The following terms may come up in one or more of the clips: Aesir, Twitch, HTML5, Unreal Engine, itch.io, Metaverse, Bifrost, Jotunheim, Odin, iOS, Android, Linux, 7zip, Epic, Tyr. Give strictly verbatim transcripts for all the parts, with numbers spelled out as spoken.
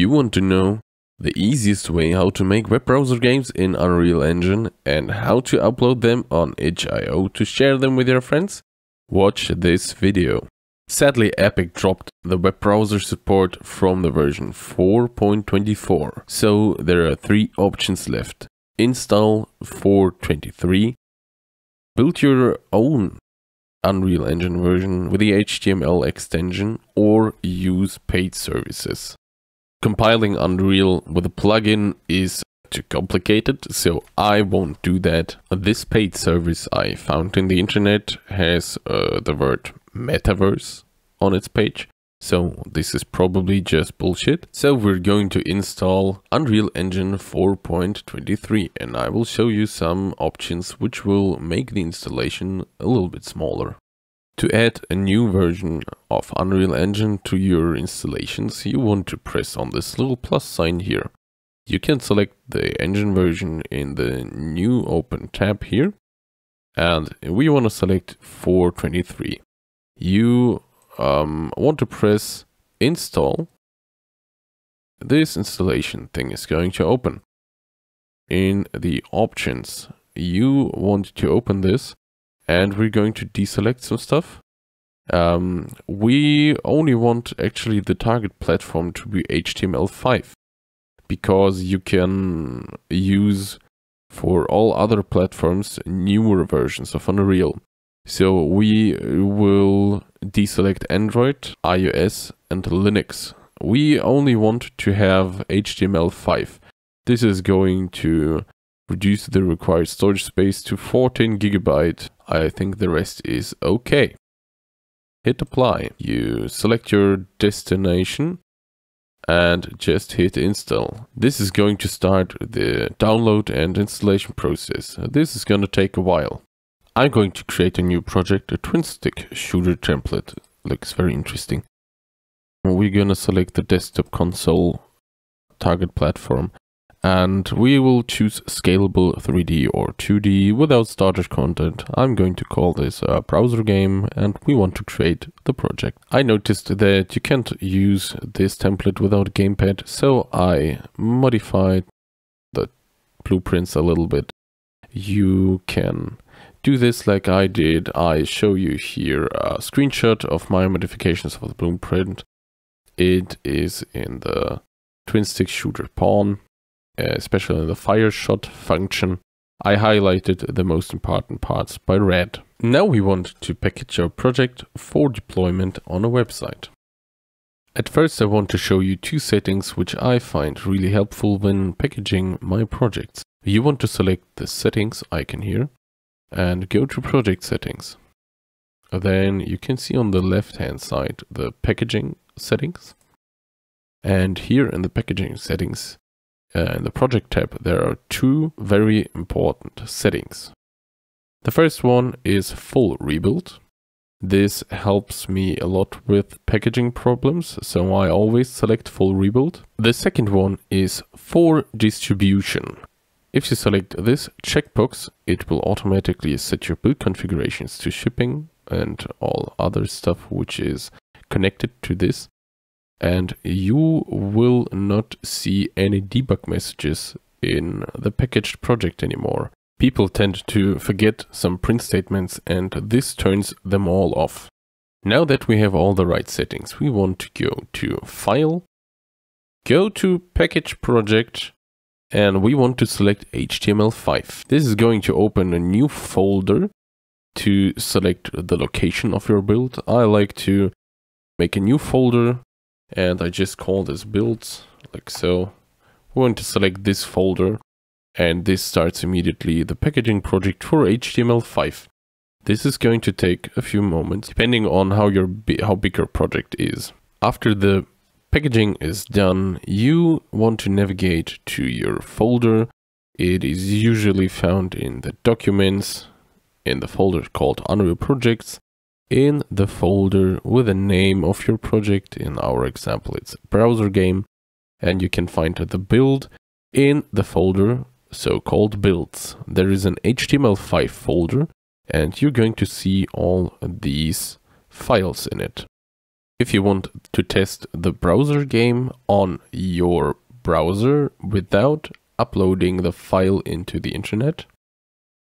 You want to know the easiest way how to make web browser games in Unreal Engine and how to upload them on itch dot i o to share them with your friends? Watch this video. Sadly, Epic dropped the web browser support from the version four point twenty-four, so there are three options left. Install four point twenty-three, build your own Unreal Engine version with the H T M L extension, or use paid services. Compiling Unreal with a plugin is too complicated, so I won't do that. This paid service I found in the internet has uh, the word Metaverse on its page, so this is probably just bullshit. So we're going to install Unreal Engine four point twenty-three, and I will show you some options which will make the installation a little bit smaller. To add a new version of Unreal Engine to your installations, you want to press on this little plus sign here. You can select the engine version in the new open tab here, and we want to select four point twenty-three. You um, want to press install. This installation thing is going to open. In the options, you want to open this, and we're going to deselect some stuff. Um, we only want actually the target platform to be H T M L five, because you can use for all other platforms newer versions of Unreal. So we will deselect Android, iOS and Linux. We only want to have H T M L five. This is going to reduce the required storage space to fourteen gigabyte. I think the rest is okay. Hit apply. You select your destination and just hit install. This is going to start the download and installation process. This is going to take a while. I'm going to create a new project, a twin stick shooter template. Looks very interesting. We're going to select the desktop console target platform, and we will choose scalable three D or two D without starter content. I'm going to call this a browser game, and we want to create the project. I noticed that you can't use this template without gamepad, so I modified the blueprints a little bit. You can do this like I did. I show you here a screenshot of my modifications for the blueprint. It is in the twin stick shooter pawn, especially in the fire shot function. I highlighted the most important parts by red. Now we want to package our project for deployment on a website. At first I want to show you two settings which I find really helpful when packaging my projects. You want to select the settings icon here and go to project settings. Then you can see on the left hand side the packaging settings, and here in the packaging settings, Uh, in the project tab, there are two very important settings. The first one is full rebuild. This helps me a lot with packaging problems, so I always select full rebuild. The second one is for distribution. If you select this checkbox, it will automatically set your build configurations to shipping and all other stuff which is connected to this, and you will not see any debug messages in the packaged project anymore. People tend to forget some print statements, and this turns them all off. Now that we have all the right settings, we want to go to File, go to Package Project, and we want to select H T M L five. This is going to open a new folder to select the location of your build. I like to make a new folder, and I just call this builds, like so. We want to select this folder, and this starts immediately the packaging project for H T M L five. This is going to take a few moments, depending on how your how big your project is. After the packaging is done, you want to navigate to your folder. It is usually found in the documents, in the folder called Unreal Projects, in the folder with the name of your project. In our example, it's a browser game, and you can find the build in the folder so-called builds. There is an H T M L five folder, and you're going to see all these files in it. if you want to test the browser game on your browser without uploading the file into the internet,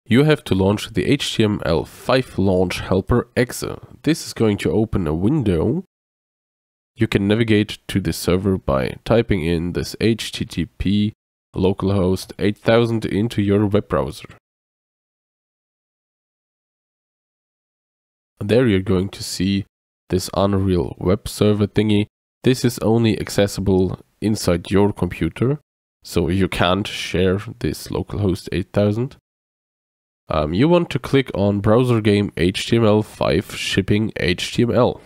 you have to launch the H T M L five launch helper exe. This is going to open a window. You can navigate to the server by typing in this H T T P localhost eight thousand into your web browser. There you're going to see this Unreal web server thingy. This is only accessible inside your computer, so you can't share this localhost eight thousand. Um, you want to click on browser game H T M L five shipping H T M L.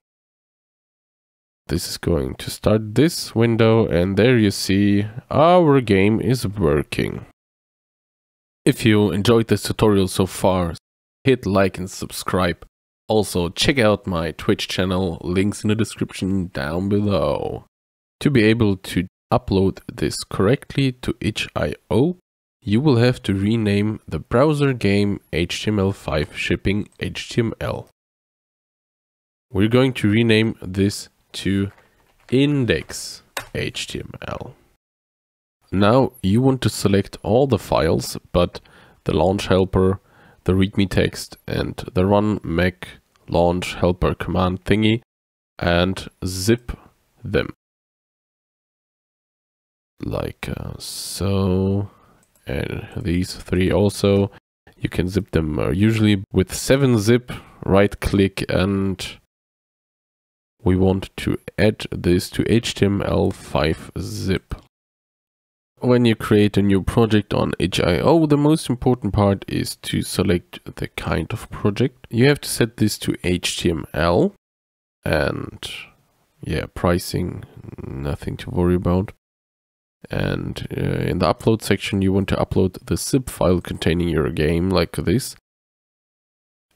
This is going to start this window, and there you see our game is working. If you enjoyed this tutorial so far, hit like and subscribe. Also check out my Twitch channel, links in the description down below. To be able to upload this correctly to itch dot i o, you will have to rename the browser game H T M L five shipping H T M L. We're going to rename this to index H T M L. Now you want to select all the files, but the launch helper, the readme text, and the run make launch helper command thingy, and zip them. Like uh, so. And these three also, you can zip them uh, usually with seven zip, right click, and we want to add this to H T M L five zip. When you create a new project on itch dot i o, the most important part is to select the kind of project. You have to set this to H T M L, and yeah, pricing, nothing to worry about. And uh, in the upload section, you want to upload the zip file containing your game like this.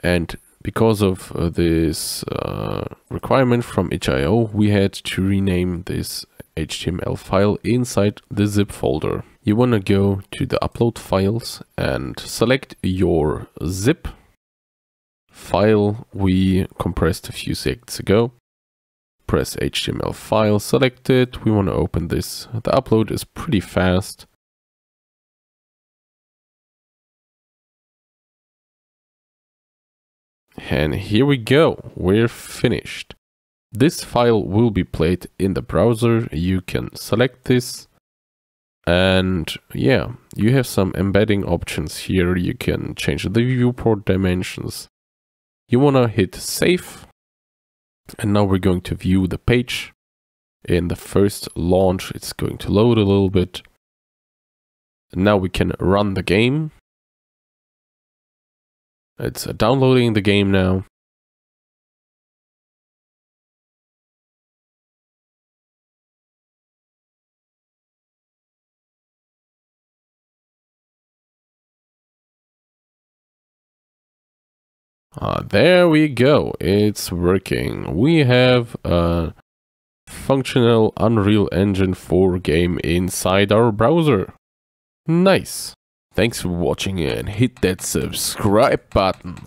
And because of uh, this uh, requirement from itch dot i o, we had to rename this H T M L file inside the zip folder. You want to go to the upload files and select your zip file we compressed a few seconds ago. Press H T M L file, select it, we want to open this. The upload is pretty fast. And here we go, we're finished. This file will be played in the browser. You can select this. And yeah, you have some embedding options here. You can change the viewport dimensions. You want to hit save. And now we're going to view the page. In the first launch, it's going to load a little bit. Now we can run the game. It's downloading the game now. Uh, there we go, it's working. We have a functional Unreal Engine four game inside our browser. Nice. Thanks for watching and hit that subscribe button.